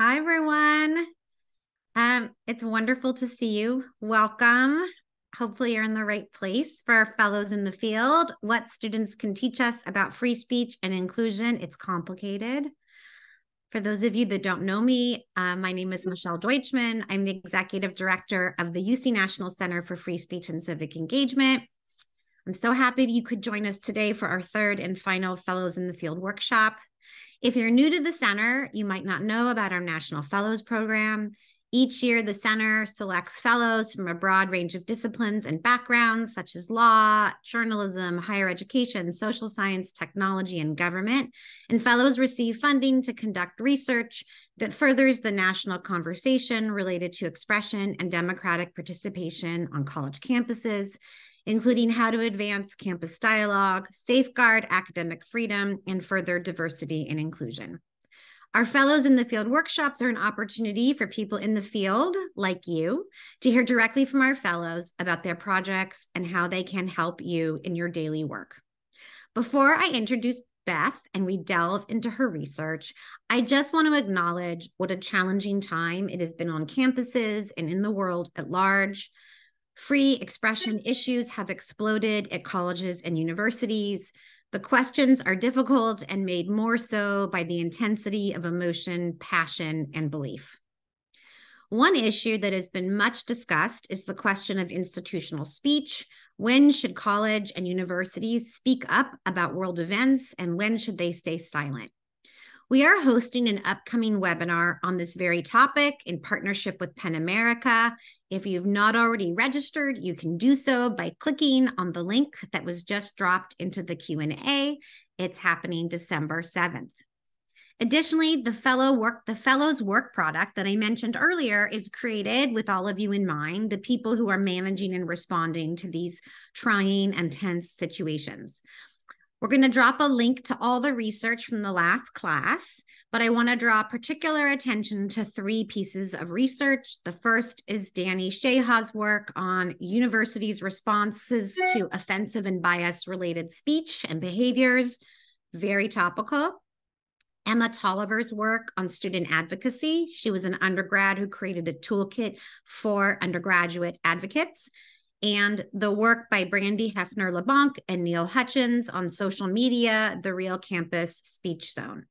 Hi, everyone. It's wonderful to see you. Welcome. Hopefully you're in the right place for our fellows in the field. What students can teach us about free speech and inclusion, it's complicated. For those of you that don't know me, my name is Michelle Deutschman. I'm the Executive Director of the UC National Center for Free Speech and Civic Engagement. I'm so happy you could join us today for our third and final Fellows in the Field workshop. If you're new to the center, you might not know about our National Fellows Program. Each year, the center selects fellows from a broad range of disciplines and backgrounds, such as law, journalism, higher education, social science, technology, and government. And fellows receive funding to conduct research that furthers the national conversation related to expression and democratic participation on college campuses, including how to advance campus dialogue, safeguard academic freedom, and further diversity and inclusion. Our Fellows in the Field workshops are an opportunity for people in the field, like you, to hear directly from our fellows about their projects and how they can help you in your daily work. Before I introduce Beth and we delve into her research, I just want to acknowledge what a challenging time it has been on campuses and in the world at large. Free expression issues have exploded at colleges and universities. The questions are difficult and made more so by the intensity of emotion, passion, and belief. One issue that has been much discussed is the question of institutional speech. When should college and universities speak up about world events, and when should they stay silent? We are hosting an upcoming webinar on this very topic in partnership with PEN America. If you've not already registered, you can do so by clicking on the link that was just dropped into the Q&A. It's happening December 7th. Additionally, the fellows work product that I mentioned earlier is created with all of you in mind, the people who are managing and responding to these trying and tense situations. We're going to drop a link to all the research from the last class, but I want to draw particular attention to three pieces of research. The first is Danny Sheha's work on universities' responses to offensive and bias-related speech and behaviors, very topical. Emma Tolliver's work on student advocacy. She was an undergrad who created a toolkit for undergraduate advocates. And the work by Brandy Hefner-Lebonc and Neil Hutchins on social media, The Real Campus Speech Zone.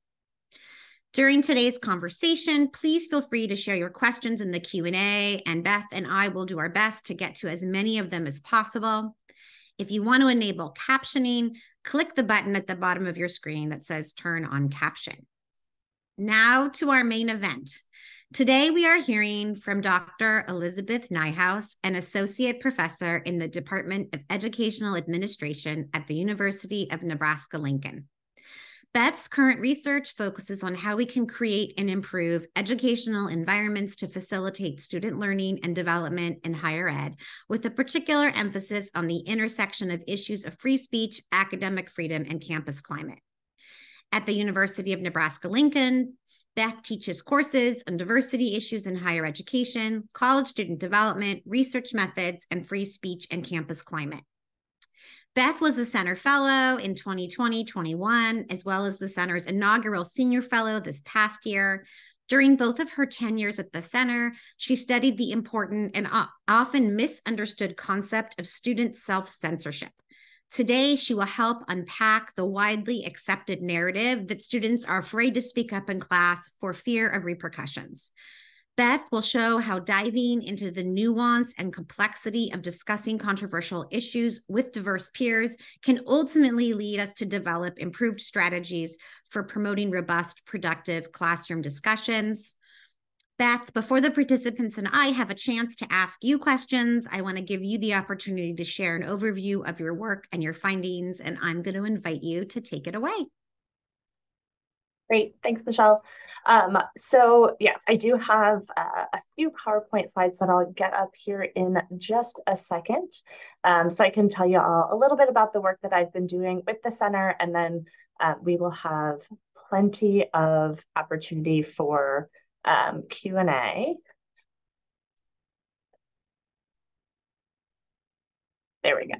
During today's conversation, please feel free to share your questions in the Q&A, and Beth and I will do our best to get to as many of them as possible. If you want to enable captioning, click the button at the bottom of your screen that says Turn on Caption. Now to our main event. Today, we are hearing from Dr. Elizabeth Niehaus, an associate professor in the Department of Educational Administration at the University of Nebraska-Lincoln. Beth's current research focuses on how we can create and improve educational environments to facilitate student learning and development in higher ed, with a particular emphasis on the intersection of issues of free speech, academic freedom, and campus climate. At the University of Nebraska-Lincoln, Beth teaches courses on diversity issues in higher education, college student development, research methods, and free speech and campus climate. Beth was a Center Fellow in 2020-21, as well as the Center's inaugural Senior Fellow this past year. During both of her tenures at the Center, she studied the important and often misunderstood concept of student self-censorship. Today, she will help unpack the widely accepted narrative that students are afraid to speak up in class for fear of repercussions. Beth will show how diving into the nuance and complexity of discussing controversial issues with diverse peers can ultimately lead us to develop improved strategies for promoting robust, productive classroom discussions. Beth, before the participants and I have a chance to ask you questions, I want to give you the opportunity to share an overview of your work and your findings, and I'm going to invite you to take it away. Great. Thanks, Michelle. So yes, I do have a few PowerPoint slides that I'll get up here in just a second. So I can tell you all a little bit about the work that I've been doing with the center, and then we will have plenty of opportunity for Q&A. There we go.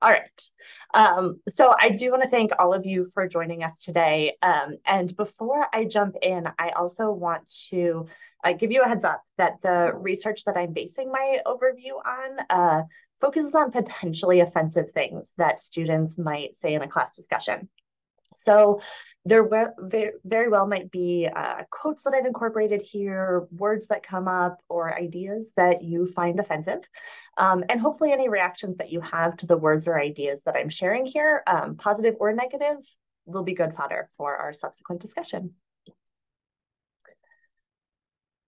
All right. So I do want to thank all of you for joining us today. And before I jump in, I also want to give you a heads up that the research that I'm basing my overview on focuses on potentially offensive things that students might say in a class discussion. So there very well might be quotes that I've incorporated here, words that come up, or ideas that you find offensive. And hopefully any reactions that you have to the words or ideas that I'm sharing here, positive or negative, will be good fodder for our subsequent discussion.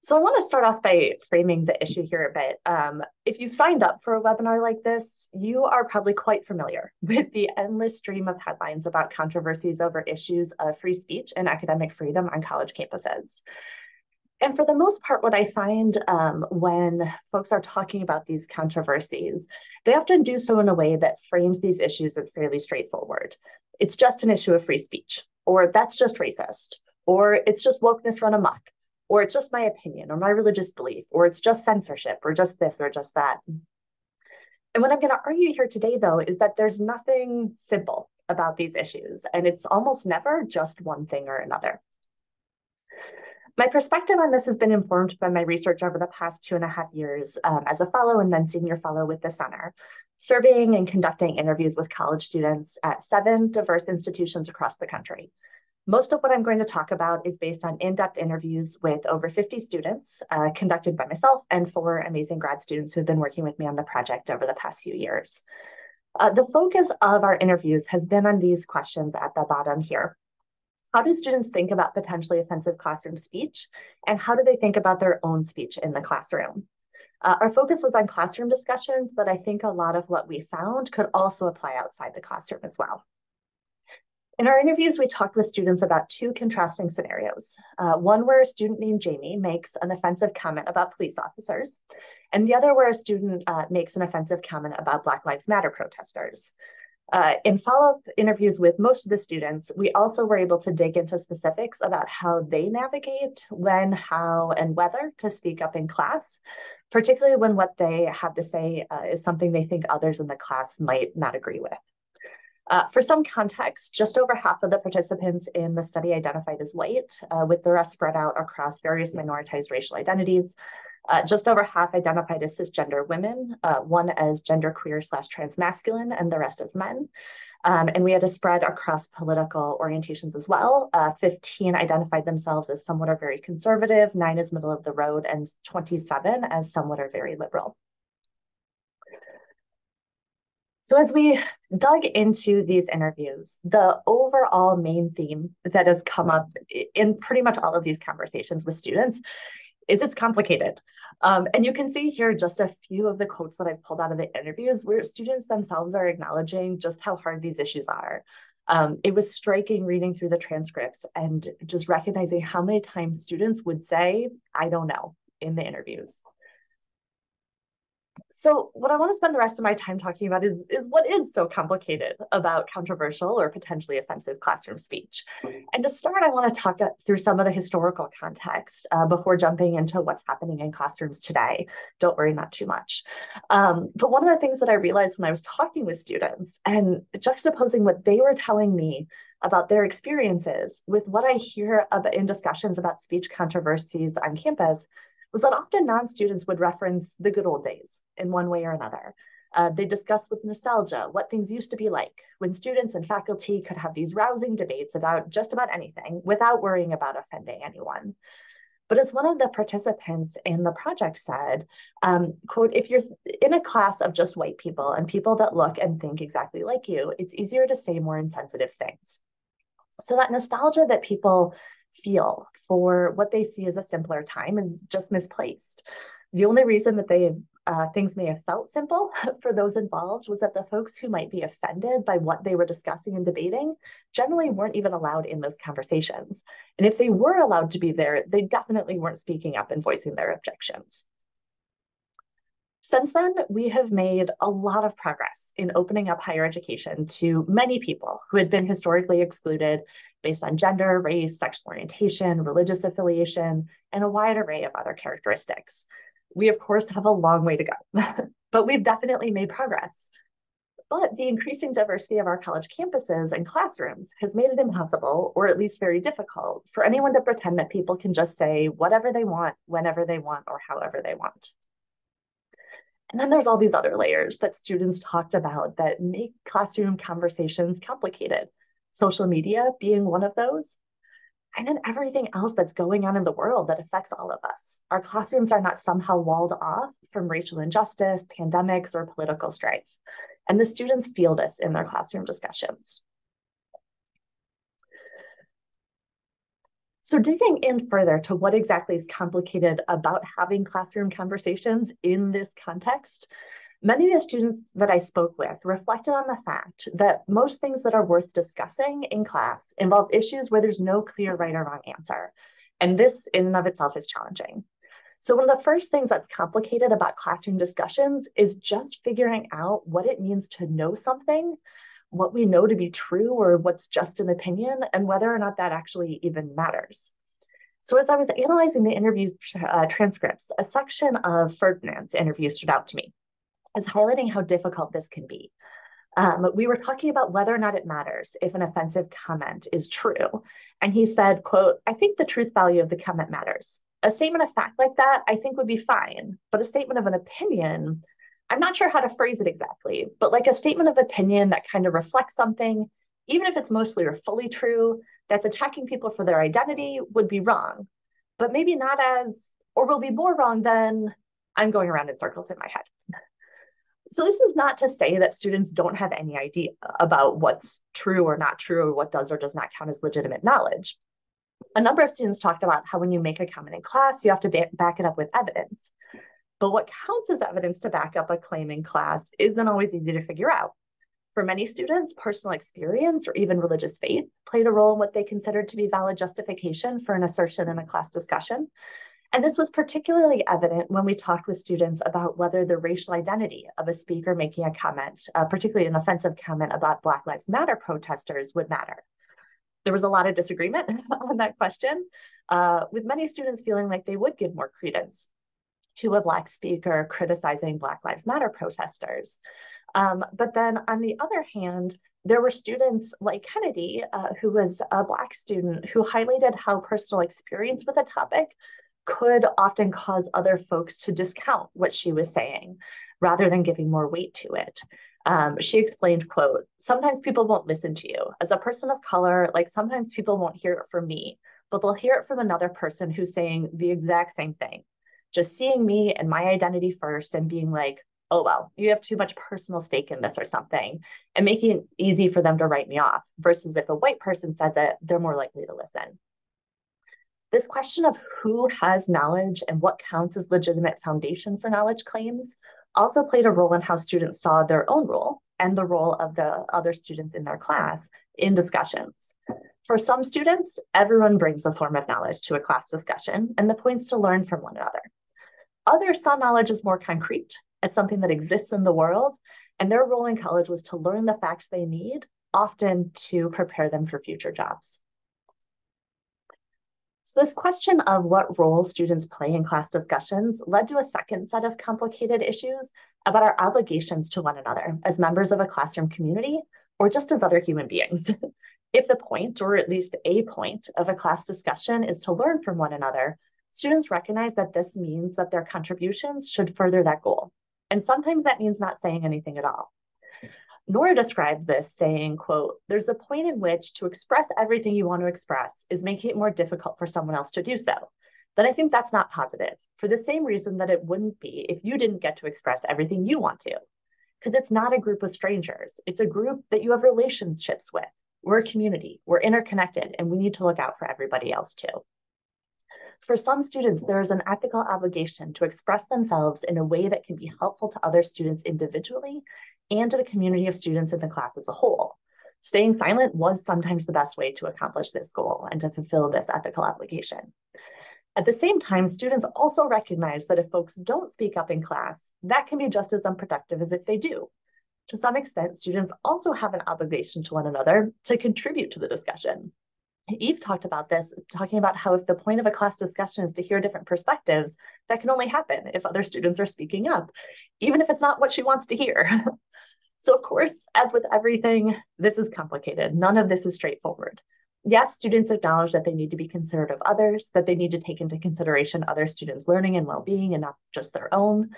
So I want to start off by framing the issue here a bit. If you've signed up for a webinar like this, you are probably quite familiar with the endless stream of headlines about controversies over issues of free speech and academic freedom on college campuses. And for the most part, what I find when folks are talking about these controversies, they often do so in a way that frames these issues as fairly straightforward. It's just an issue of free speech, or that's just racist, or it's just wokeness run amok, or it's just my opinion or my religious belief, or it's just censorship or just this or just that. And what I'm going to argue here today, though, is that there's nothing simple about these issues, and it's almost never just one thing or another. My perspective on this has been informed by my research over the past 2.5 years as a fellow and then senior fellow with the center, surveying and conducting interviews with college students at 7 diverse institutions across the country. Most of what I'm going to talk about is based on in-depth interviews with over 50 students conducted by myself and 4 amazing grad students who have been working with me on the project over the past few years. The focus of our interviews has been on these questions at the bottom here. How do students think about potentially offensive classroom speech, and how do they think about their own speech in the classroom? Our focus was on classroom discussions, but I think a lot of what we found could also apply outside the classroom as well. In our interviews, we talked with students about 2 contrasting scenarios. One where a student named Jamie makes an offensive comment about police officers, and the other where a student makes an offensive comment about Black Lives Matter protesters. In follow-up interviews with most of the students, we also were able to dig into specifics about how they navigate when, how, and whether to speak up in class, particularly when what they have to say is something they think others in the class might not agree with. For some context, just over half of the participants in the study identified as white, with the rest spread out across various minoritized racial identities. Just over half identified as cisgender women, one as genderqueer/transmasculine, and the rest as men. And we had a spread across political orientations as well. 15 identified themselves as somewhat or very conservative, 9 as middle of the road, and 27 as somewhat or very liberal. So as we dug into these interviews, the overall main theme that has come up in pretty much all of these conversations with students is it's complicated. And you can see here just a few of the quotes that I've pulled out of the interviews where students themselves are acknowledging just how hard these issues are. It was striking reading through the transcripts and just recognizing how many times students would say, "I don't know," in the interviews. So what I want to spend the rest of my time talking about is what is so complicated about controversial or potentially offensive classroom speech. And to start, I want to talk through some of the historical context before jumping into what's happening in classrooms today. Don't worry, not too much. But one of the things that I realized when I was talking with students and juxtaposing what they were telling me about their experiences with what I hear in discussions about speech controversies on campus was that often non-students would reference the good old days in one way or another. They discussed with nostalgia what things used to be like when students and faculty could have these rousing debates about just about anything without worrying about offending anyone. But as one of the participants in the project said, quote, "If you're in a class of just white people and people that look and think exactly like you, it's easier to say more insensitive things." So that nostalgia that people feel for what they see as a simpler time is just misplaced. The only reason that things may have felt simple for those involved was that the folks who might be offended by what they were discussing and debating generally weren't even allowed in those conversations. And if they were allowed to be there, they definitely weren't speaking up and voicing their objections. Since then, we have made a lot of progress in opening up higher education to many people who had been historically excluded based on gender, race, sexual orientation, religious affiliation, and a wide array of other characteristics. We, of course, have a long way to go, but we've definitely made progress. But the increasing diversity of our college campuses and classrooms has made it impossible, or at least very difficult, for anyone to pretend that people can just say whatever they want, whenever they want, or however they want. And then there's all these other layers that students talked about that make classroom conversations complicated. Social media being one of those. And then everything else that's going on in the world that affects all of us. Our classrooms are not somehow walled off from racial injustice, pandemics, or political strife. And the students feel this in their classroom discussions. So digging in further to what exactly is complicated about having classroom conversations in this context, many of the students that I spoke with reflected on the fact that most things that are worth discussing in class involve issues where there's no clear right or wrong answer. And this in and of itself is challenging. So one of the first things that's complicated about classroom discussions is just figuring out what it means to know something, what we know to be true or what's just an opinion, and whether or not that actually even matters. So as I was analyzing the interview transcripts, a section of Ferdinand's interview stood out to me as highlighting how difficult this can be. We were talking about whether or not it matters if an offensive comment is true. And he said, quote, "I think the truth value of the comment matters. A statement of fact like that, I think would be fine, but a statement of an opinion, I'm not sure how to phrase it exactly, but like a statement of opinion that kind of reflects something, even if it's mostly or fully true, that's attacking people for their identity would be wrong, but maybe not as, or will be more wrong than I'm going around in circles in my head." So this is not to say that students don't have any idea about what's true or not true, or what does or does not count as legitimate knowledge. A number of students talked about how when you make a comment in class, you have to back it up with evidence. But what counts as evidence to back up a claim in class isn't always easy to figure out. For many students, personal experience or even religious faith played a role in what they considered to be valid justification for an assertion in a class discussion. And this was particularly evident when we talked with students about whether the racial identity of a speaker making a comment, particularly an offensive comment about Black Lives Matter protesters, would matter. There was a lot of disagreement on that question, with many students feeling like they would give more credence to a Black speaker criticizing Black Lives Matter protesters. But then on the other hand, there were students like Kennedy, who was a Black student, who highlighted how personal experience with a topic could often cause other folks to discount what she was saying rather than giving more weight to it. She explained, quote, "Sometimes people won't listen to you. As a person of color, like sometimes people won't hear it from me, but they'll hear it from another person who's saying the exact same thing. Just seeing me and my identity first and being like, oh, well, you have too much personal stake in this or something, and making it easy for them to write me off versus if a white person says it, they're more likely to listen." This question of who has knowledge and what counts as legitimate foundation for knowledge claims also played a role in how students saw their own role and the role of the other students in their class in discussions. For some students, everyone brings a form of knowledge to a class discussion and the points to learn from one another. Others saw knowledge as more concrete, as something that exists in the world, and their role in college was to learn the facts they need, often to prepare them for future jobs. So this question of what role students play in class discussions led to a second set of complicated issues about our obligations to one another as members of a classroom community or just as other human beings. If the point, or at least a point, of a class discussion is to learn from one another, students recognize that this means that their contributions should further that goal. And sometimes that means not saying anything at all. Nora described this saying, quote, "There's a point in which to express everything you want to express is making it more difficult for someone else to do so. Then I think that's not positive, for the same reason that it wouldn't be if you didn't get to express everything you want to. Because it's not a group of strangers. It's a group that you have relationships with. We're a community. We're interconnected, and we need to look out for everybody else too." For some students, there is an ethical obligation to express themselves in a way that can be helpful to other students individually and to the community of students in the class as a whole. Staying silent was sometimes the best way to accomplish this goal and to fulfill this ethical obligation. At the same time, students also recognize that if folks don't speak up in class, that can be just as unproductive as if they do. To some extent, students also have an obligation to one another to contribute to the discussion. Eve talked about this, talking about how if the point of a class discussion is to hear different perspectives, that can only happen if other students are speaking up, even if it's not what she wants to hear. So of course, as with everything, this is complicated. None of this is straightforward. Yes, students acknowledge that they need to be considerate of others, that they need to take into consideration other students' learning and well-being and not just their own.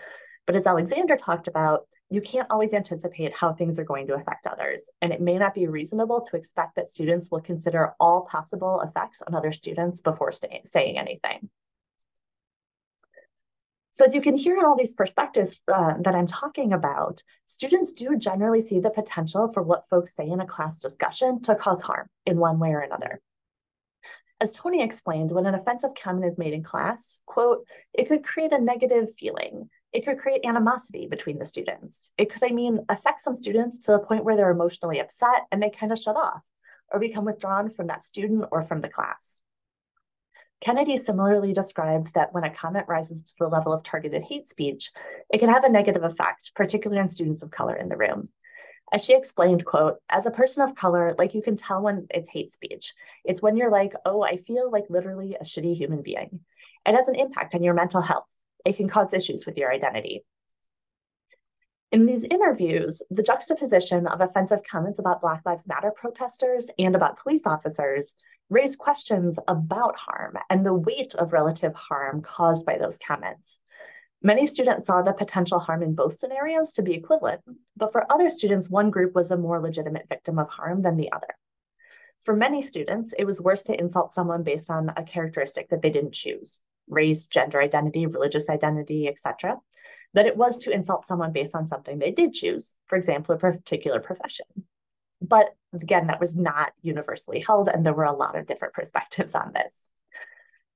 But as Alexander talked about, you can't always anticipate how things are going to affect others, and it may not be reasonable to expect that students will consider all possible effects on other students before saying anything. So as you can hear in all these perspectives that I'm talking about, students do generally see the potential for what folks say in a class discussion to cause harm in one way or another. As Tony explained, when an offensive comment is made in class, quote, it could create a negative feeling. It could create animosity between the students. It could, affect some students to the point where they're emotionally upset and they kind of shut off or become withdrawn from that student or from the class. Kennedy similarly described that when a comment rises to the level of targeted hate speech, it can have a negative effect, particularly on students of color in the room. As she explained, quote, as a person of color, like you can tell when it's hate speech. It's when you're like, oh, I feel like literally a shitty human being. It has an impact on your mental health. It can cause issues with your identity. In these interviews, the juxtaposition of offensive comments about Black Lives Matter protesters and about police officers raised questions about harm and the weight of relative harm caused by those comments. Many students saw the potential harm in both scenarios to be equivalent, but for other students, one group was a more legitimate victim of harm than the other. For many students, it was worse to insult someone based on a characteristic that they didn't choose, race, gender identity, religious identity, etc., that it was to insult someone based on something they did choose, for example, a particular profession. But again, that was not universally held, and there were a lot of different perspectives on this.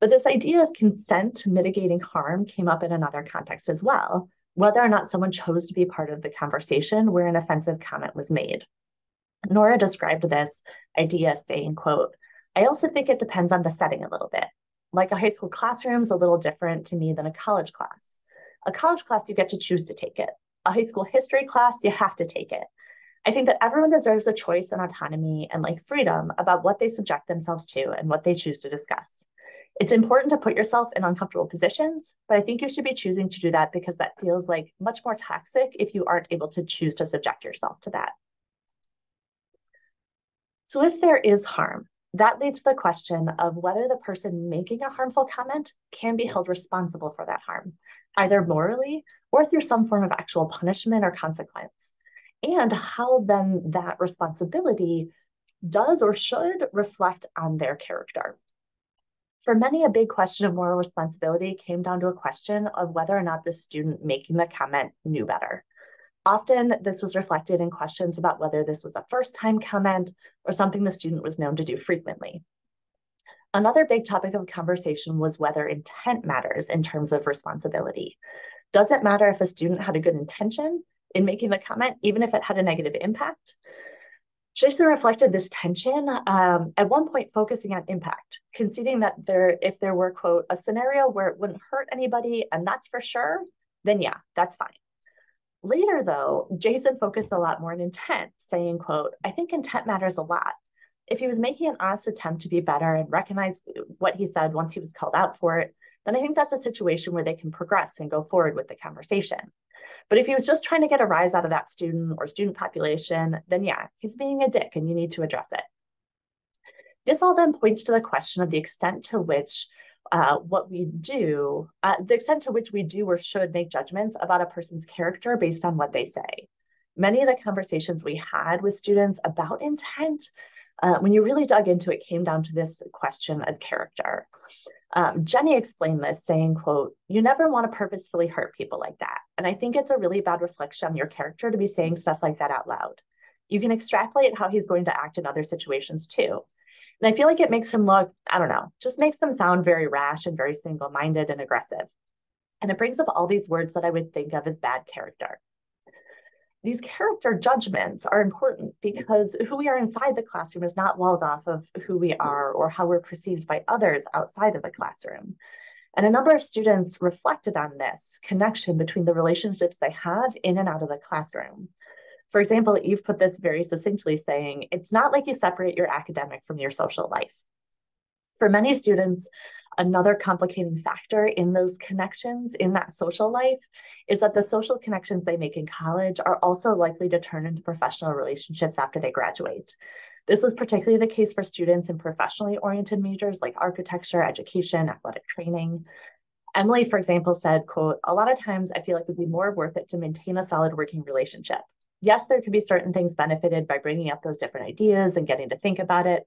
But this idea of consent to mitigating harm came up in another context as well, whether or not someone chose to be part of the conversation where an offensive comment was made. Nora described this idea saying, quote, I also think it depends on the setting a little bit. Like a high school classroom is a little different to me than a college class. A college class, you get to choose to take it. A high school history class, you have to take it. I think that everyone deserves a choice and autonomy and like freedom about what they subject themselves to and what they choose to discuss. It's important to put yourself in uncomfortable positions, but I think you should be choosing to do that because that feels like much more toxic if you aren't able to choose to subject yourself to that. So if there is harm, that leads to the question of whether the person making a harmful comment can be held responsible for that harm, either morally or through some form of actual punishment or consequence, and how then that responsibility does or should reflect on their character. For many, a big question of moral responsibility came down to a question of whether or not the student making the comment knew better. Often, this was reflected in questions about whether this was a first-time comment or something the student was known to do frequently. Another big topic of conversation was whether intent matters in terms of responsibility. Does it matter if a student had a good intention in making the comment, even if it had a negative impact? Jason reflected this tension, at one point focusing on impact, conceding that if there were, quote, a scenario where it wouldn't hurt anybody and that's for sure, then yeah, that's fine. Later, though, Jason focused a lot more on intent, saying, quote, I think intent matters a lot. If he was making an honest attempt to be better and recognize what he said once he was called out for it, then I think that's a situation where they can progress and go forward with the conversation. But if he was just trying to get a rise out of that student or student population, then yeah, he's being a dick and you need to address it. This all then points to the question of the extent to which we do or should make judgments about a person's character based on what they say. Many of the conversations we had with students about intent, when you really dug into it, came down to this question of character. Jenny explained this saying, quote, you never want to purposefully hurt people like that. And I think it's a really bad reflection on your character to be saying stuff like that out loud. You can extrapolate how he's going to act in other situations too. And I feel like it makes him look, I don't know, just makes them sound very rash and very single-minded and aggressive. And it brings up all these words that I would think of as bad character. These character judgments are important because who we are inside the classroom is not walled off of who we are or how we're perceived by others outside of the classroom. And a number of students reflected on this connection between the relationships they have in and out of the classroom. For example, Eve put this very succinctly saying, it's not like you separate your academic from your social life. For many students, Another complicating factor in those connections, in that social life, is that the social connections they make in college are also likely to turn into professional relationships after they graduate. This was particularly the case for students in professionally oriented majors like architecture, education, athletic training. Emily, for example, said, quote, "A lot of times I feel like it would be more worth it to maintain a solid working relationship. Yes, there could be certain things benefited by bringing up those different ideas and getting to think about it.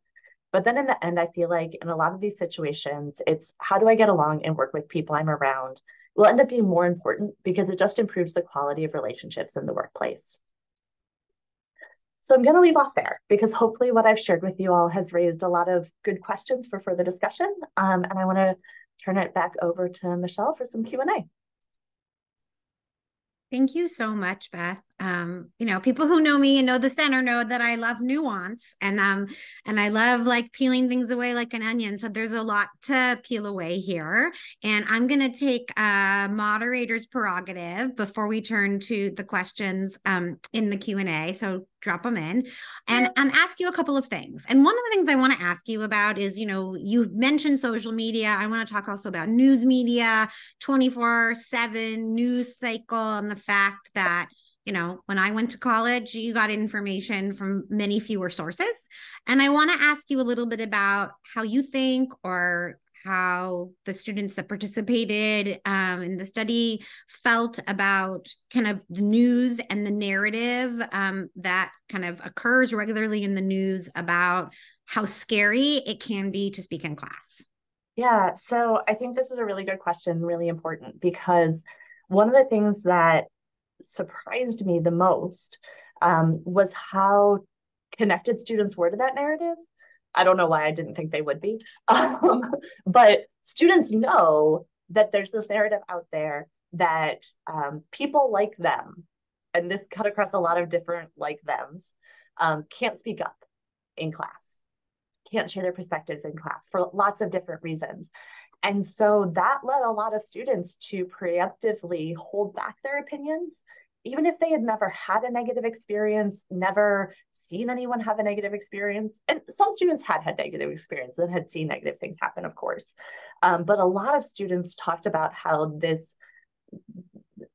But then in the end, I feel like in a lot of these situations, it's how do I get along and work with people I'm around will end up being more important because it just improves the quality of relationships in the workplace." So I'm going to leave off there because hopefully what I've shared with you all has raised a lot of good questions for further discussion. And I want to turn it back over to Michelle for some Q&A. Thank you so much, Beth. You know, people who know me and know the center know that I love nuance and I love like peeling things away like an onion. So there's a lot to peel away here. And I'm going to take a moderator's prerogative before we turn to the questions in the Q&A. So drop them in and ask you a couple of things. And one of the things I want to ask you about is, you know, you mentioned social media. I want to talk also about news media, 24/7 news cycle, and the fact that, you know, when I went to college, you got information from many fewer sources. And I want to ask you a little bit about how you think or how the students that participated in the study felt about kind of the news and the narrative that kind of occurs regularly in the news about how scary it can be to speak in class. Yeah, so I think this is a really good question, really important, because one of the things that surprised me the most was how connected students were to that narrative. I don't know why I didn't think they would be, but students know that there's this narrative out there that people like them, and this cut across a lot of different like thems, can't speak up in class, can't share their perspectives in class for lots of different reasons. And so that led a lot of students to preemptively hold back their opinions, even if they had never had a negative experience, never seen anyone have a negative experience. And some students had had negative experiences and had seen negative things happen, of course. But a lot of students talked about how this,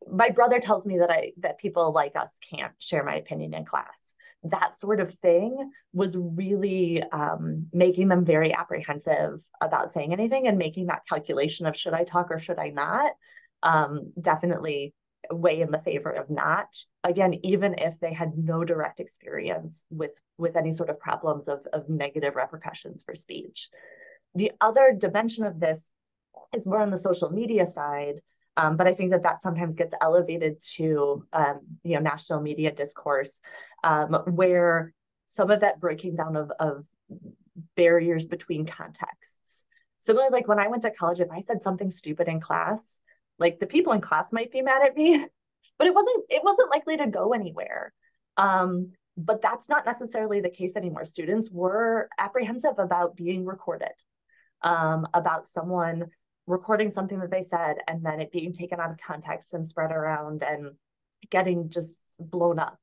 my brother tells me that that people like us can't share my opinion in class. That sort of thing was really making them very apprehensive about saying anything and making that calculation of should I talk or should I not, definitely weigh in the favor of not. Again, even if they had no direct experience with any sort of problems of negative repercussions for speech. The other dimension of this is more on the social media side, but I think that sometimes gets elevated to, you know, national media discourse, where some of that breaking down of barriers between contexts. Similarly, like when I went to college, if I said something stupid in class, like the people in class might be mad at me, but it wasn't likely to go anywhere. But that's not necessarily the case anymore. Students were apprehensive about being recorded, about someone recording something that they said and then it being taken out of context and spread around and getting just blown up.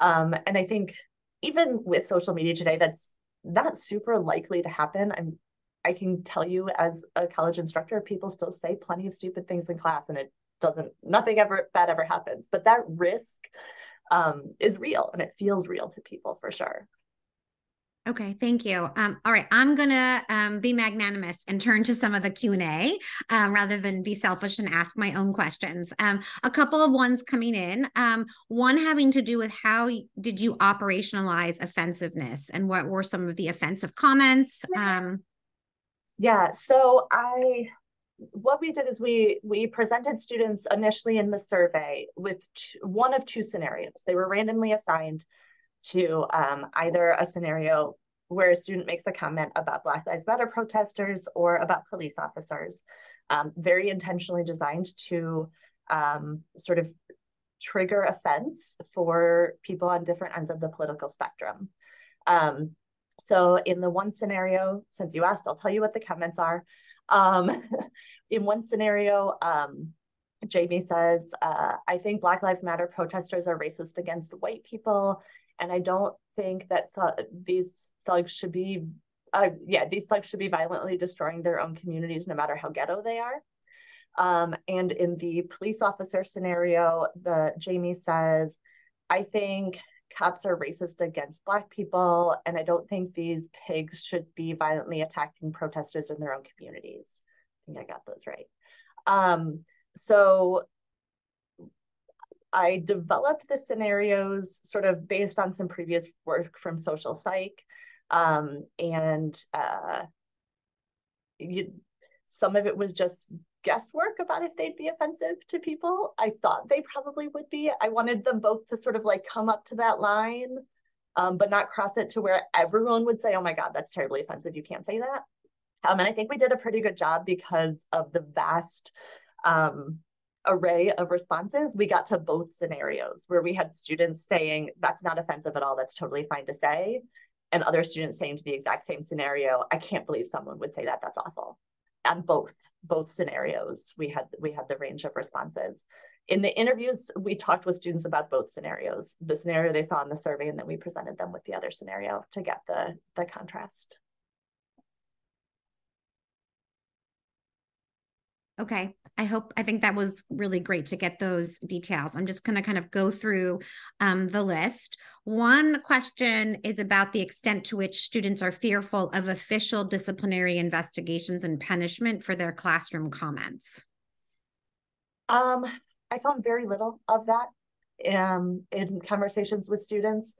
And I think even with social media today, that's not super likely to happen. I can tell you as a college instructor, people still say plenty of stupid things in class and nothing bad ever happens, but that risk is real and it feels real to people for sure. Okay, thank you. All right, I'm going to be magnanimous and turn to some of the Q&A rather than be selfish and ask my own questions. A couple of ones coming in, one having to do with how did you operationalize offensiveness and what were some of the offensive comments? Yeah, so what we did is we presented students initially in the survey with one of two scenarios. They were randomly assigned to either a scenario where a student makes a comment about Black Lives Matter protesters or about police officers, very intentionally designed to sort of trigger offense for people on different ends of the political spectrum. So in the one scenario, since you asked, I'll tell you what the comments are. In one scenario, Jamie says, I think Black Lives Matter protesters are racist against white people. And I don't think that these thugs should be yeah, these slaves should be violently destroying their own communities, no matter how ghetto they are. And in the police officer scenario, Jamie says, I think cops are racist against Black people, and I don't think these pigs should be violently attacking protesters in their own communities. I think I got those right. So I developed the scenarios sort of based on some previous work from social psych, some of it was just guesswork about if they'd be offensive to people. I thought they probably would be. I wanted them both to sort of like come up to that line, but not cross it to where everyone would say, oh my God, that's terribly offensive, you can't say that. And I think we did a pretty good job because of the vast array of responses. We got to both scenarios where we had students saying, that's not offensive at all, that's totally fine to say, and other students saying to the exact same scenario, I can't believe someone would say that, that's awful. On both scenarios, we had the range of responses. In the interviews, we talked with students about both scenarios, the scenario they saw in the survey, and then we presented them with the other scenario to get the contrast. Okay, I think that was really great to get those details. I'm just going to kind of go through the list. One question is about the extent to which students are fearful of official disciplinary investigations and punishment for their classroom comments. I found very little of that in conversations with students.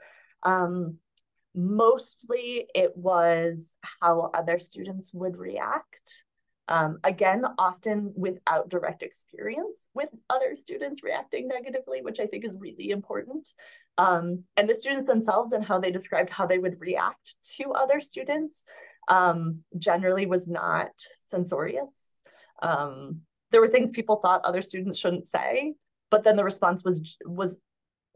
Mostly it was how other students would react. Again, often without direct experience with other students reacting negatively, which I think is really important. And the students themselves and how they described how they would react to other students generally was not censorious. There were things people thought other students shouldn't say, but then the response was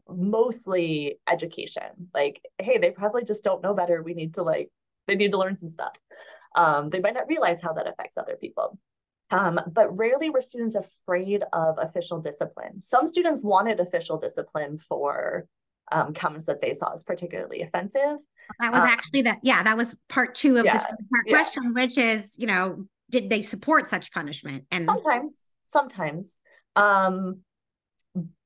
mostly education. Like, hey, they probably just don't know better. We need to they need to learn some stuff. They might not realize how that affects other people. But rarely were students afraid of official discipline. Some students wanted official discipline for comments that they saw as particularly offensive. That was actually that was part two of this part question, which is, did they support such punishment? And sometimes.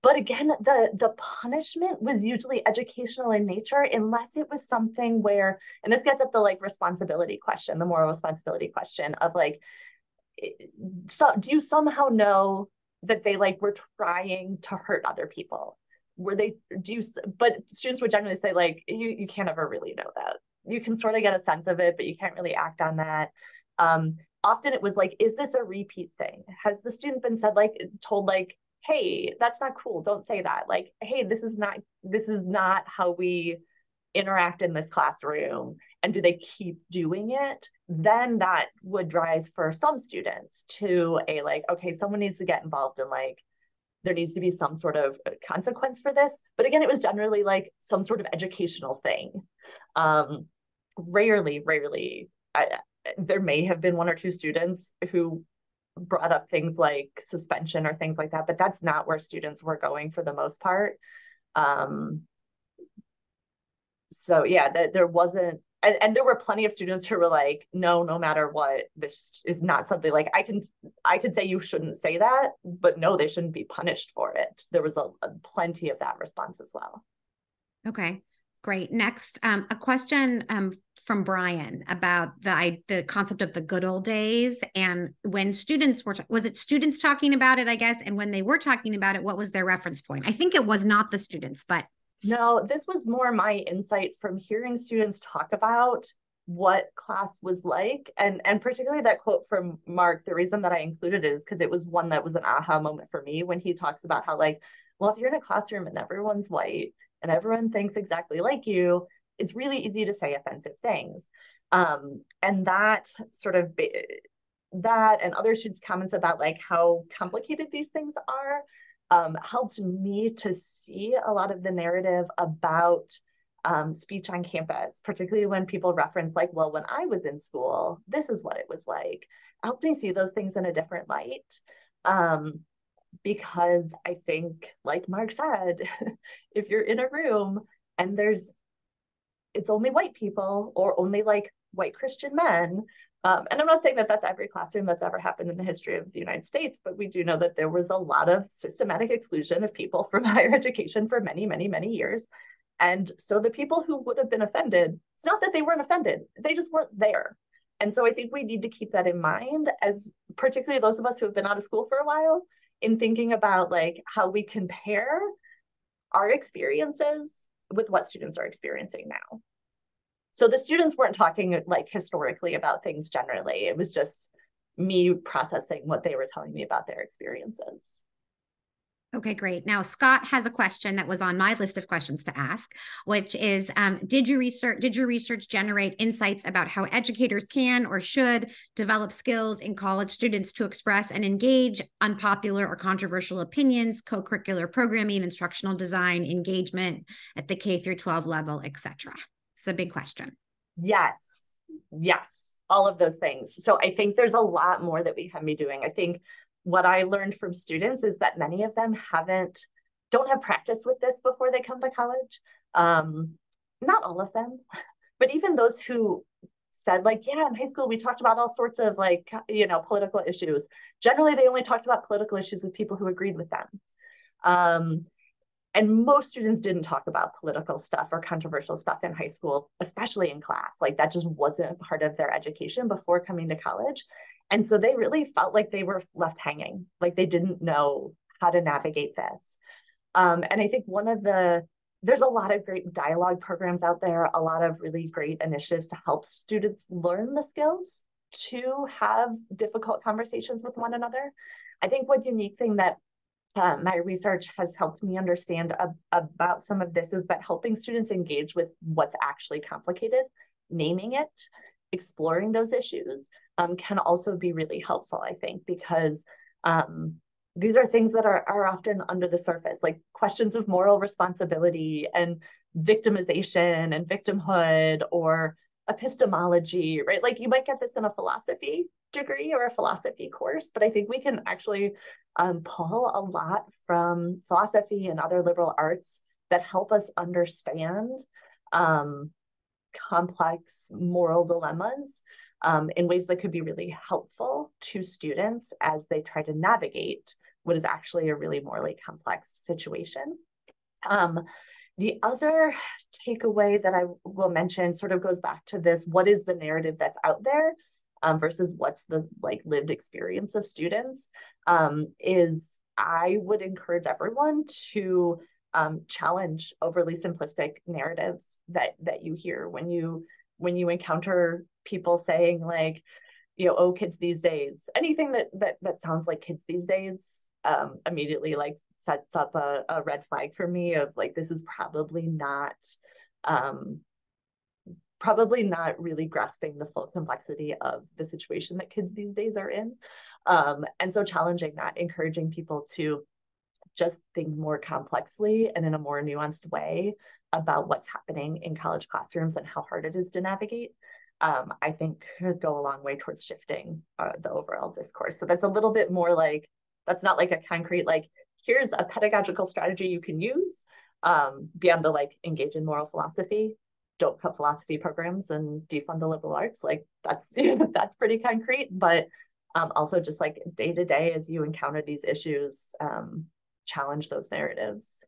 But again, the punishment was usually educational in nature, unless it was something where, and this gets at the responsibility question, the moral responsibility question of so do you somehow know that they were trying to hurt other people? But students would generally say you can't ever really know that. You can sort of get a sense of it, but you can't really act on that. Often it was is this a repeat thing? Has the student been told, hey, that's not cool, don't say that. Hey, this is not how we interact in this classroom. And do they keep doing it? Then that would rise for some students to a okay, someone needs to get involved and there needs to be some sort of consequence for this. But again, it was generally some sort of educational thing. Rarely, there may have been one or two students who brought up things like suspension or things like that, but that's not where students were going for the most part. So yeah, there wasn't, and there were plenty of students who were no matter what, this is not something I could say you shouldn't say that, but no, they shouldn't be punished for it. There was a plenty of that response as well. Okay, great. Next, a question from Brian about the concept of the good old days, and when students were, was it students talking about it, I guess, and when they were talking about it, what was their reference point? I think it was not the students, but. No, this was more my insight from hearing students talk about what class was like, and particularly that quote from Mark. The reason that I included it is because it was one that was an aha moment for me when he talks about how well, if you're in a classroom and everyone's white and everyone thinks exactly like you, it's really easy to say offensive things. And that sort of, that and other students' comments about how complicated these things are helped me to see a lot of the narrative about speech on campus, particularly when people reference well, when I was in school, this is what it was like. Helped me see those things in a different light. Because I think, like Mark said, if you're in a room and it's only white people or only white Christian men. And I'm not saying that that's every classroom that's ever happened in the history of the United States, but we do know that there was a lot of systematic exclusion of people from higher education for many, many, many years. And so the people who would have been offended, it's not that they weren't offended, they just weren't there. And so I think we need to keep that in mind, as particularly those of us who have been out of school for a while, in thinking about like how we compare our experiences with what students are experiencing now. So the students weren't talking like historically about things generally. It was just me processing what they were telling me about their experiences. Okay, great. Now, Scott has a question that was on my list of questions to ask, which is, did your research generate insights about how educators can or should develop skills in college students to express and engage unpopular or controversial opinions, co-curricular programming, instructional design, engagement at the K through 12 level, et cetera? It's a big question. Yes. Yes. All of those things. So I think there's a lot more that we can be doing. I think what I learned from students is that many of them don't have practice with this before they come to college. Not all of them, but even those who said like, yeah, in high school, we talked about all sorts of like, you know, political issues. Generally, they only talked about political issues with people who agreed with them. And most students didn't talk about political stuff or controversial stuff in high school, especially in class. Like that just wasn't part of their education before coming to college. And so they really felt like they were left hanging, like they didn't know how to navigate this. And I think there's a lot of great dialogue programs out there, a lot of really great initiatives to help students learn the skills to have difficult conversations with one another. I think one unique thing that my research has helped me understand about some of this is that helping students engage with what's actually complicated, naming it, exploring those issues can also be really helpful, I think, because these are things that are often under the surface, like questions of moral responsibility and victimization and victimhood or epistemology, right? Like you might get this in a philosophy degree or a philosophy course, but I think we can actually pull a lot from philosophy and other liberal arts that help us understand complex moral dilemmas in ways that could be really helpful to students as they try to navigate what is actually a really morally complex situation. The other takeaway that I will mention sort of goes back to this, what is the narrative that's out there versus what's the like lived experience of students, is I would encourage everyone to challenge overly simplistic narratives that you hear when you encounter people saying like, you know, oh, kids these days, anything that sounds like kids these days immediately like sets up a red flag for me of like, this is probably not really grasping the full complexity of the situation that kids these days are in. And so challenging that, encouraging people to just think more complexly and in a more nuanced way about what's happening in college classrooms and how hard it is to navigate, I think could go a long way towards shifting the overall discourse. So that's a little bit more like, that's not like a concrete, like, here's a pedagogical strategy you can use beyond the like, engage in moral philosophy, don't cut philosophy programs and defund the liberal arts. Like that's pretty concrete, but also just like day to day as you encounter these issues, challenge those narratives.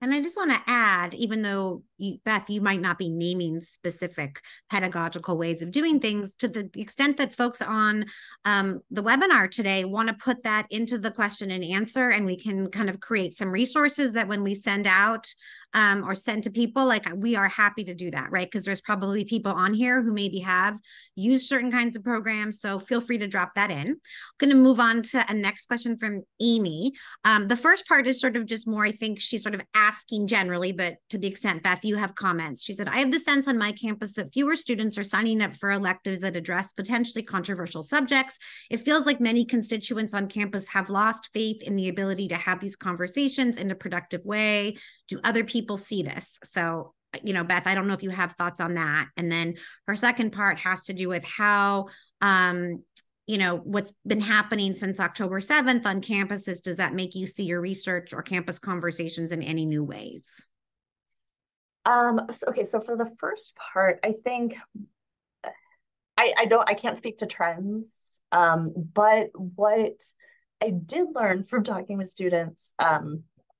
And I just want to add, even though, Beth, you might not be naming specific pedagogical ways of doing things, to the extent that folks on the webinar today want to put that into the question and answer, and we can kind of create some resources that when we send out or send to people, like we are happy to do that, right? Because there's probably people on here who maybe have used certain kinds of programs, so feel free to drop that in. I'm going to move on to a next question from Amy. The first part is sort of just more, I think she's sort of asking generally, but to the extent, Beth, you have comments. She said, I have the sense on my campus that fewer students are signing up for electives that address potentially controversial subjects. It feels like many constituents on campus have lost faith in the ability to have these conversations in a productive way. Do other people see this? So, you know, Beth, I don't know if you have thoughts on that. And then her second part has to do with how, you know, what's been happening since October 7th on campuses, does that make you see your research or campus conversations in any new ways? So for the first part, I think I can't speak to trends, but what I did learn from talking with students,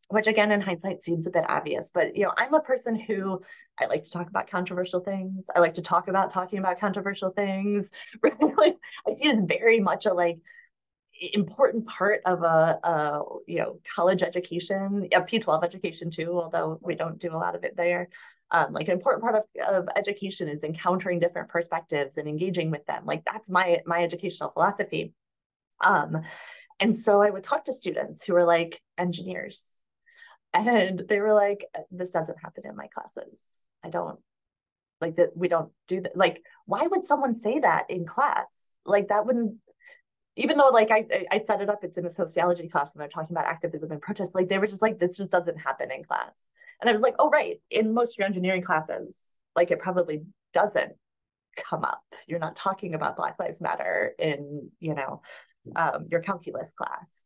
which again, in hindsight seems a bit obvious, but you know, I'm a person who, I like to talk about controversial things. I like to talk about talking about controversial things. Right? Like, I see it as very much a like important part of a you know, college education, a P-12 education too, although we don't do a lot of it there. Like an important part of education is encountering different perspectives and engaging with them. Like that's my educational philosophy. And so I would talk to students who were like engineers, and they were like, this doesn't happen in my classes. I don't like that. We don't do that. Like, why would someone say that in class? Like that wouldn't, even though like I set it up, it's in a sociology class and they're talking about activism and protest. Like they were just like, this just doesn't happen in class. And I was like, oh, right. In most of your engineering classes, like it probably doesn't come up. You're not talking about Black Lives Matter in, you know, your calculus class.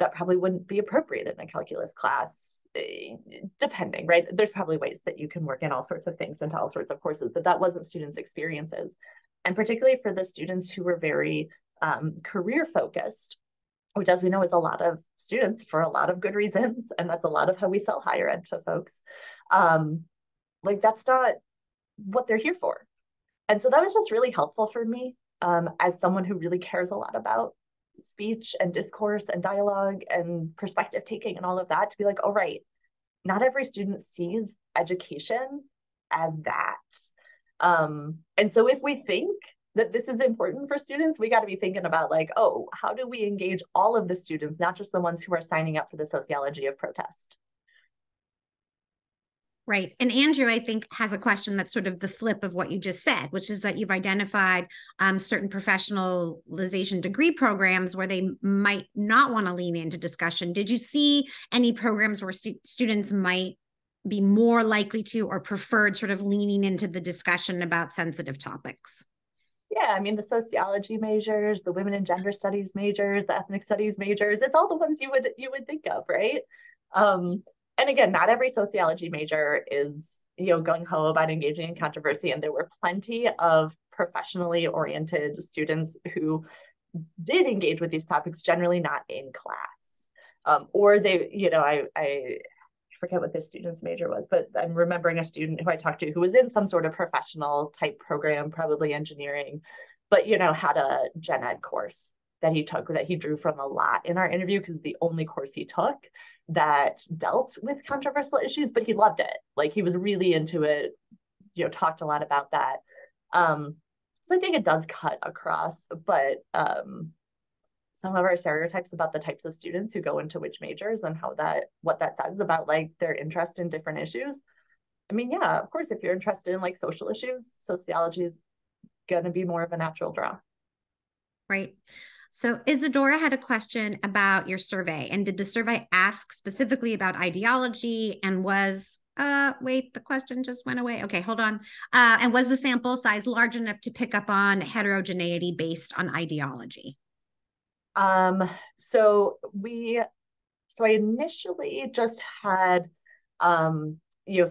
That probably wouldn't be appropriate in a calculus class, depending, right? There's probably ways that you can work in all sorts of things into all sorts of courses, but that wasn't students' experiences. And particularly for the students who were very career focused, which as we know is a lot of students for a lot of good reasons, and that's a lot of how we sell higher ed to folks. Like that's not what they're here for. And so that was just really helpful for me as someone who really cares a lot about speech and discourse and dialogue and perspective taking and all of that, to be like, oh, right, not every student sees education as that. And so if we think that this is important for students, we got to be thinking about like, oh, how do we engage all of the students, not just the ones who are signing up for the sociology of protest? Right. And Andrew, I think, has a question that's sort of the flip of what you just said, which is that you've identified certain professionalization degree programs where they might not want to lean into discussion. Did you see any programs where students might be more likely to or preferred sort of leaning into the discussion about sensitive topics? Yeah, I mean, the sociology majors, the women and gender studies majors, the ethnic studies majors, it's all the ones you would think of, right? And again, not every sociology major is, you know, gung-ho about engaging in controversy. And there were plenty of professionally oriented students who did engage with these topics, generally not in class. Or they, you know, I forget what this student's major was, but I'm remembering a student who I talked to who was in some sort of professional type program, probably engineering, but, you know, had a gen ed course that he took, that he drew from a lot in our interview, because the only course he took that dealt with controversial issues, but he loved it. Like he was really into it, you know, talked a lot about that. So I think it does cut across, but some of our stereotypes about the types of students who go into which majors and how that, what that says about like their interest in different issues. I mean, yeah, of course, if you're interested in like social issues, sociology is going to be more of a natural draw. Right. So Isadora had a question about your survey, and did the survey ask specifically about ideology, and was, wait, the question just went away. Okay, hold on. And was the sample size large enough to pick up on heterogeneity based on ideology? So I initially just had, you know,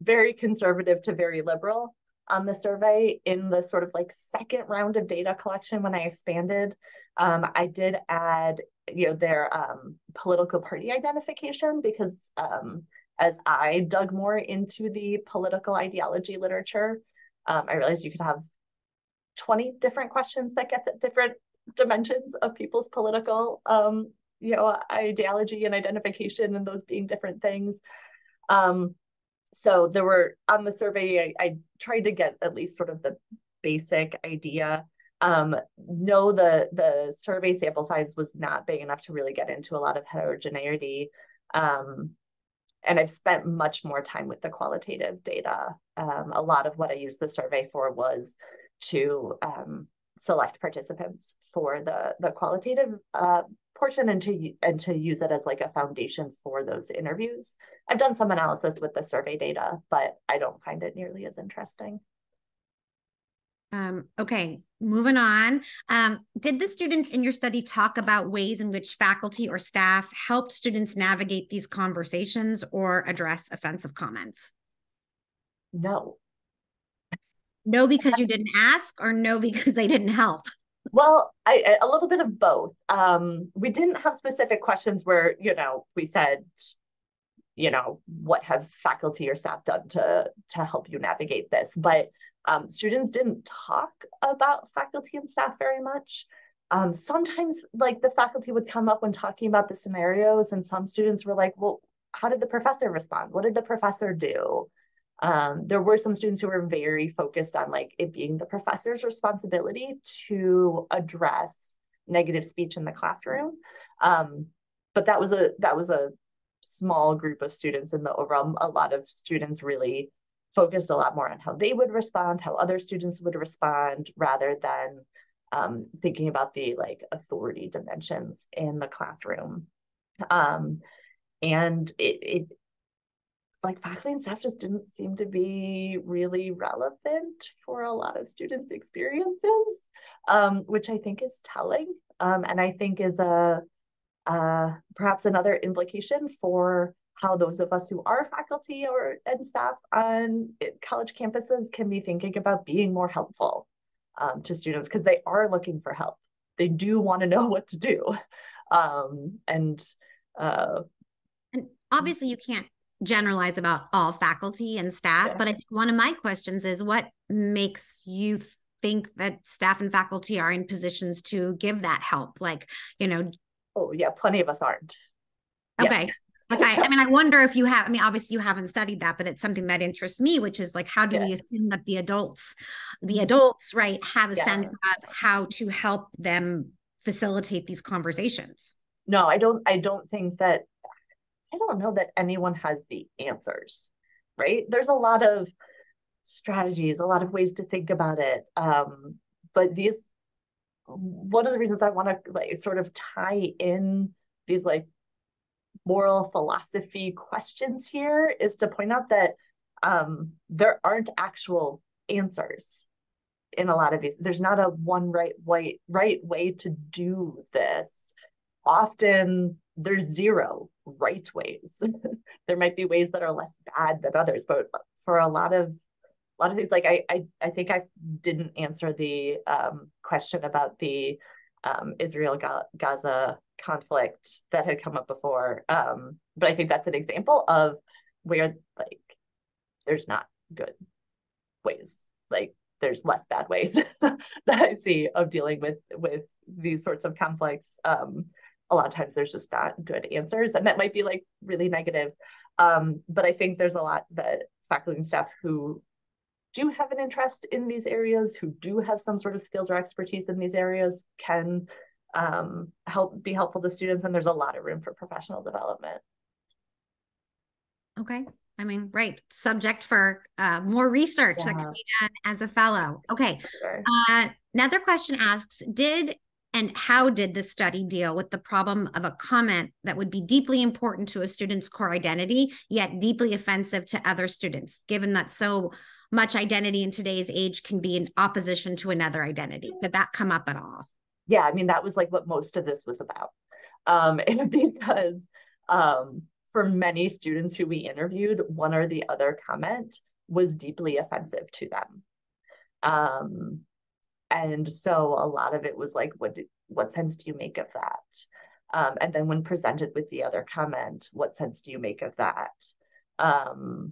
very conservative to very liberal on the survey. In the sort of like second round of data collection, when I expanded, I did add, you know, their political party identification, because as I dug more into the political ideology literature, I realized you could have 20 different questions that gets at different dimensions of people's political, you know, ideology and identification, and those being different things. So there were, on the survey, I tried to get at least sort of the basic idea. No, the survey sample size was not big enough to really get into a lot of heterogeneity. And I've spent much more time with the qualitative data. A lot of what I used the survey for was to select participants for the qualitative portion, and to use it as like a foundation for those interviews. I've done some analysis with the survey data, but I don't find it nearly as interesting. Okay, moving on. Did the students in your study talk about ways in which faculty or staff helped students navigate these conversations or address offensive comments? no. No because you didn't ask, or no because they didn't help? Well, a little bit of both. We didn't have specific questions where, you know, we said, you know, what have faculty or staff done to help you navigate this? But students didn't talk about faculty and staff very much. Sometimes, like, the faculty would come up when talking about the scenarios, and some students were like, well, how did the professor respond? What did the professor do? There were some students who were very focused on, like, it being the professor's responsibility to address negative speech in the classroom. But that was a small group of students in the overall. A lot of students really focused a lot more on how they would respond, how other students would respond, rather than thinking about the, like, authority dimensions in the classroom. And it like, faculty and staff just didn't seem to be really relevant for a lot of students' experiences, which I think is telling, and I think is perhaps another implication for how those of us who are faculty and staff on college campuses can be thinking about being more helpful to students, because they are looking for help. They do want to know what to do, and obviously you can't generalize about all faculty and staff, yeah. But I think one of my questions is, what makes you think that staff and faculty are in positions to give that help? Like, you know. Oh yeah, plenty of us aren't. Okay. Yeah. Okay. I mean, I wonder if you have, I mean, obviously you haven't studied that, but it's something that interests me, which is, like, how do we assume that the adults, right, have a sense of how to help them facilitate these conversations? No, I don't know that anyone has the answers, right? There's a lot of strategies, a lot of ways to think about it. But one of the reasons I want to, like, sort of tie in these, like, moral philosophy questions here is to point out that there aren't actual answers in a lot of these. There's not a one right way to do this. Often there's zero right ways. There might be ways that are less bad than others, but for a lot of things, like, I think I didn't answer the question about the Israel-Gaza conflict that had come up before. But I think that's an example of where, like, there's not good ways. Like, there's less bad ways that I see of dealing with these sorts of conflicts. A lot of times there's just not good answers, and that might be, like, really negative. But I think there's a lot that faculty and staff who do have an interest in these areas, who do have some sort of skills or expertise in these areas, can be helpful to students. And there's a lot of room for professional development. Okay. I mean, right, subject for more research that can be done as a fellow. Okay. Sure. Another question asks, how did the study deal with the problem of a comment that would be deeply important to a student's core identity, yet deeply offensive to other students, given that so much identity in today's age can be in opposition to another identity? Did that come up at all? Yeah, I mean, that was, like, what most of this was about. And because for many students who we interviewed, one or the other comment was deeply offensive to them. And so a lot of it was like, what sense do you make of that? And then when presented with the other comment, what sense do you make of that? And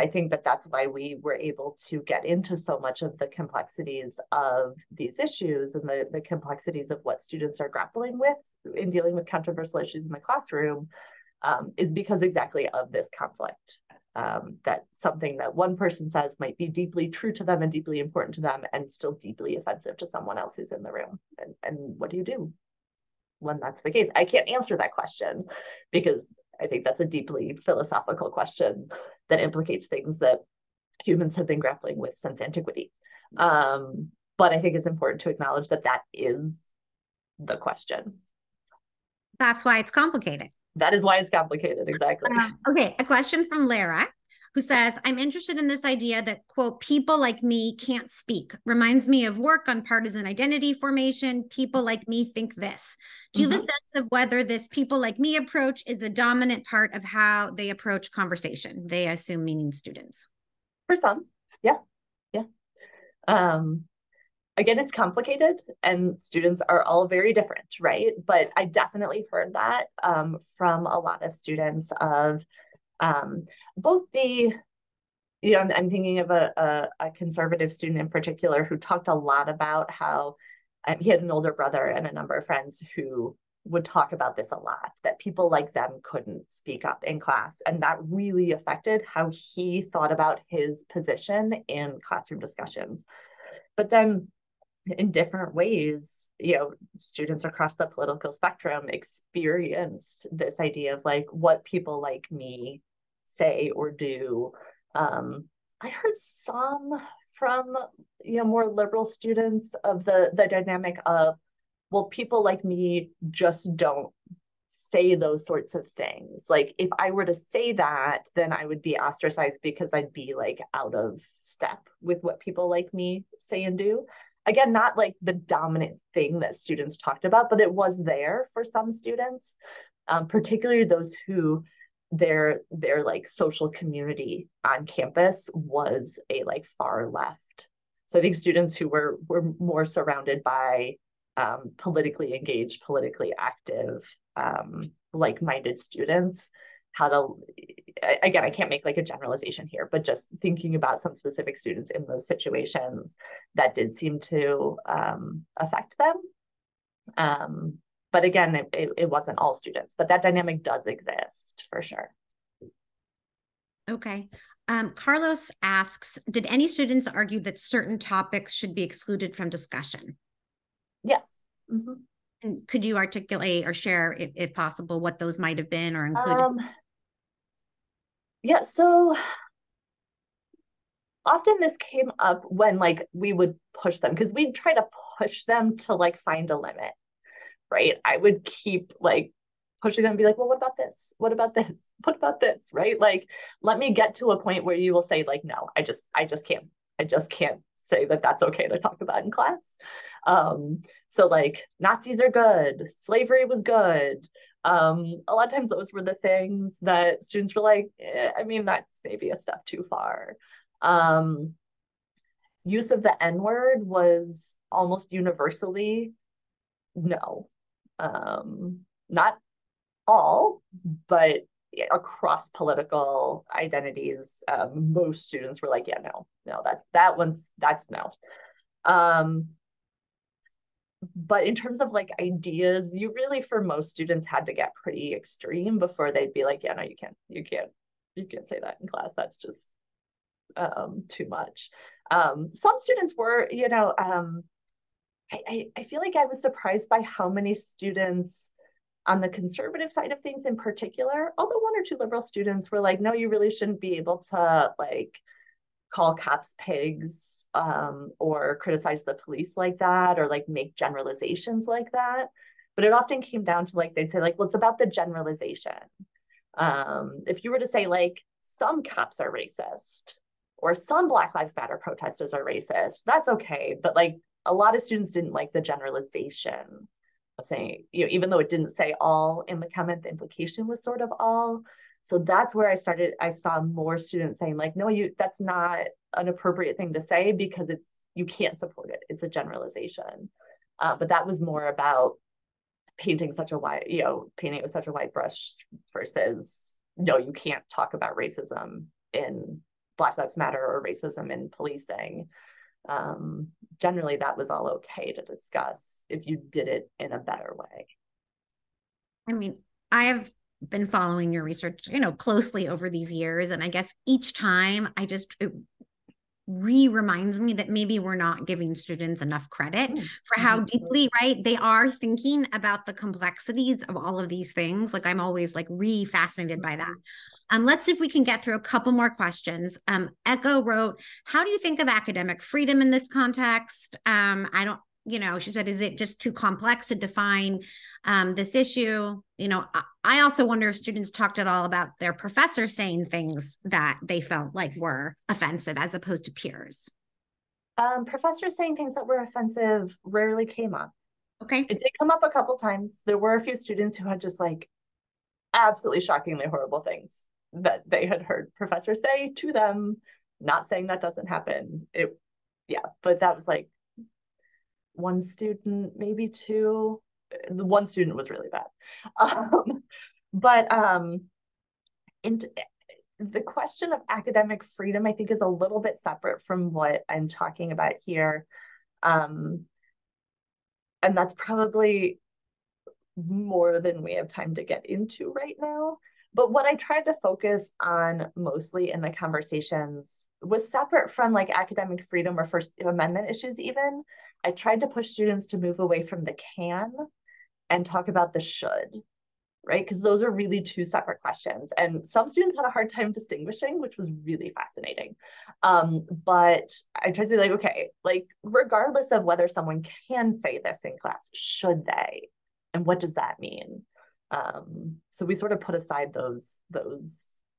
I think that that's why we were able to get into so much of the complexities of these issues and the complexities of what students are grappling with in dealing with controversial issues in the classroom, is because exactly of this conflict. That something that one person says might be deeply true to them and deeply important to them and still deeply offensive to someone else who's in the room. And what do you do when that's the case? I can't answer that question, because I think that's a deeply philosophical question that implicates things that humans have been grappling with since antiquity. But I think it's important to acknowledge that that is the question. That's why it's complicated. That is why it's complicated, exactly. Okay, a question from Lara, who says, I'm interested in this idea that, quote, people like me can't speak. Reminds me of work on partisan identity formation. People like me think this. Do you have a sense of whether this people like me approach is a dominant part of how they approach conversation? They assume meaning students. For some, yeah, yeah. Again, it's complicated and students are all very different, right? But I definitely heard that from a lot of students of both the, you know, I'm thinking of a conservative student in particular who talked a lot about how he had an older brother and a number of friends who would talk about this a lot, that people like them couldn't speak up in class. And that really affected how he thought about his position in classroom discussions. But then in different ways, you know, students across the political spectrum experienced this idea of like what people like me say or do. I heard some from, you know, more liberal students of the dynamic of, well, people like me just don't say those sorts of things. Like if I were to say that, then I would be ostracized because I'd be like out of step with what people like me say and do. Again, not like the dominant thing that students talked about, but it was there for some students, particularly those who their like social community on campus was a like far left. So I think students who were more surrounded by politically engaged, politically active, like-minded students, how to, again, I can't make like a generalization here, but just thinking about some specific students in those situations that did seem to affect them. But again, it wasn't all students, but that dynamic does exist for sure. Okay. Carlos asks, did any students argue that certain topics should be excluded from discussion? Yes. Mm-hmm. And could you articulate or share, if possible, what those might have been or included? Yeah, so often this came up when like we would push them because we'd try to push them to like find a limit, right? I would keep like pushing them and be like, well, what about this? What about this? What about this? Right? Like, let me get to a point where you will say like, no, I just can't. I just can't say that that's okay to talk about in class. So like Nazis are good, slavery was good. A lot of times those were the things that students were like, I mean, that's maybe a step too far. Use of the N-word was almost universally no. Not all, but across political identities, most students were like, yeah, no, that's no. But in terms of like ideas, you really, for most students, had to get pretty extreme before they'd be like, yeah, no, you can't say that in class. That's just too much. Some students were, you know, I feel like I was surprised by how many students on the conservative side of things in particular, although one or two liberal students were like, no, you really shouldn't be able to like call cops pigs or criticize the police like that or like make generalizations like that. But it often came down to like, they'd say like, well, it's about the generalization. If you were to say like, some cops are racist or some Black Lives Matter protesters are racist, that's okay. But like a lot of students didn't like the generalization of saying, you know, even though it didn't say all in the comment, the implication was sort of all. So that's where I saw more students saying like, no, that's not an appropriate thing to say because you can't support it. It's a generalization. But that was more about painting with such a wide brush versus, no, you can't talk about racism in Black Lives Matter or racism in policing. Generally, that was all okay to discuss if you did it in a better way. I mean, I have been following your research, you know, closely over these years. And I guess each time it reminds me that maybe we're not giving students enough credit for how deeply, right, they are thinking about the complexities of all of these things. Like I'm always like fascinated by that. Let's see if we can get through a couple more questions. Echo wrote, how do you think of academic freedom in this context? She said, is it just too complex to define this issue? You know, I also wonder if students talked at all about their professors saying things that they felt like were offensive as opposed to peers. Professors saying things that were offensive rarely came up. Okay. It did come up a couple times. There were a few students who had just like absolutely shockingly horrible things that they had heard professors say to them Not saying that doesn't happen. It, yeah, but that was like one student, maybe two. The one student was really bad. But the question of academic freedom, I think, is a little bit separate from what I'm talking about here. And that's probably more than we have time to get into right now. But what I tried to focus on mostly in the conversations was separate from like academic freedom or First Amendment issues even. I tried to push students to move away from the can and talk about the should, right? Because those are really two separate questions. And some students had a hard time distinguishing, which was really fascinating. But I tried to be like, okay, like regardless of whether someone can say this in class, should they? And what does that mean? So we sort of put aside those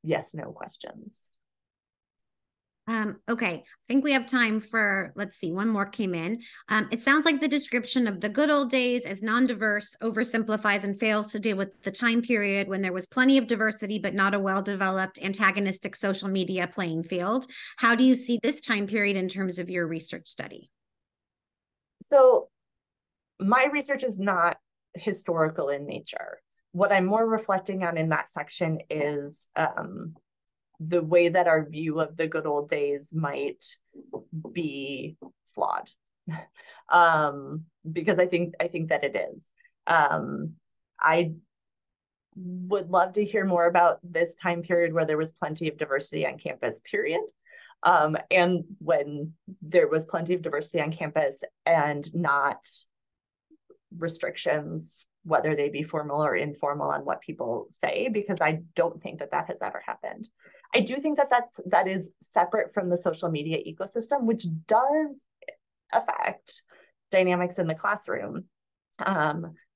yes, no questions. Okay, I think we have time for, let's see, one more came in. It sounds like the description of the good old days as non-diverse oversimplifies and fails to deal with the time period when there was plenty of diversity, but not a well-developed antagonistic social media playing field. How do you see this time period in terms of your research study? So my research is not historical in nature. What I'm more reflecting on in that section is the way that our view of the good old days might be flawed, because I think that it is. I would love to hear more about this time period where there was plenty of diversity on campus, period. And when there was plenty of diversity on campus and not restrictions, whether they be formal or informal, on what people say, because I don't think that that has ever happened. I do think that that is separate from the social media ecosystem, which does affect dynamics in the classroom,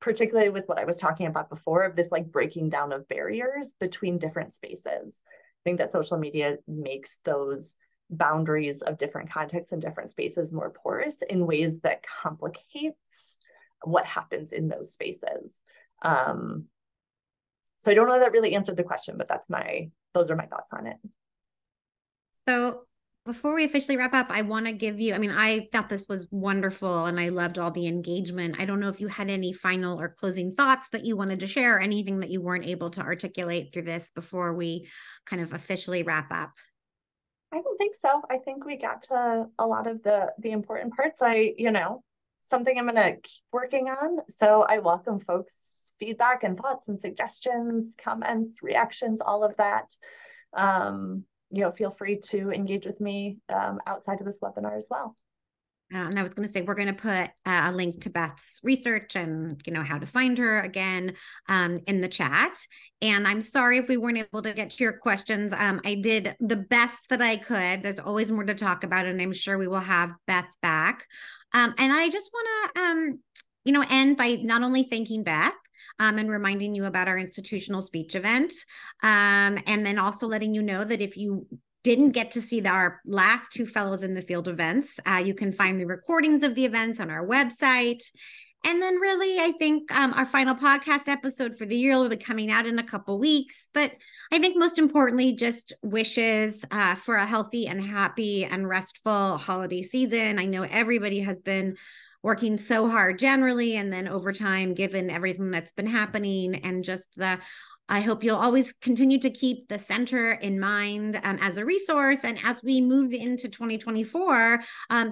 particularly with what I was talking about before of this like breaking down of barriers between different spaces. I think that social media makes those boundaries of different contexts and different spaces more porous in ways that complicates what happens in those spaces. So I don't know that really answered the question, but those are my thoughts on it. So before we officially wrap up, I want to give you, I mean, I thought this was wonderful and I loved all the engagement. I don't know if you had any final or closing thoughts that you wanted to share, anything that you weren't able to articulate through this before we kind of officially wrap up. I don't think so. I think we got to a lot of the important parts. Something I'm going to keep working on. So I welcome folks' feedback and thoughts and suggestions, comments, reactions, all of that. Feel free to engage with me outside of this webinar as well. And I was going to say, we're going to put a link to Beth's research and, how to find her again in the chat. And I'm sorry if we weren't able to get to your questions. I did the best that I could. There's always more to talk about, and I'm sure we will have Beth back. And I just want to, end by not only thanking Beth, and reminding you about our institutional speech event, and then also letting you know that if you didn't get to see our last two Fellows in the Field events, you can find the recordings of the events on our website. And then really, I think our final podcast episode for the year will be coming out in a couple weeks. But I think most importantly, just wishes for a healthy and happy and restful holiday season. I know everybody has been working so hard generally, and then over time, given everything that's been happening, and just I hope you'll always continue to keep the center in mind as a resource. And as we move into 2024,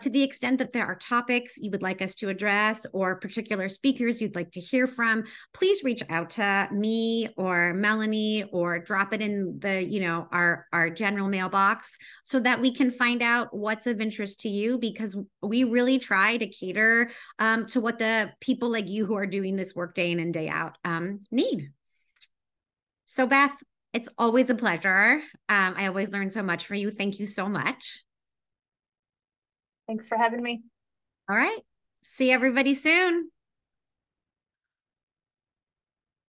to the extent that there are topics you would like us to address or particular speakers you'd like to hear from, please reach out to me or Melanie or drop it in the, our general mailbox so that we can find out what's of interest to you, because we really try to cater to what the people like you who are doing this work day in and day out need. So Beth, it's always a pleasure. I always learn so much from you. Thank you so much. Thanks for having me. All right. See everybody soon.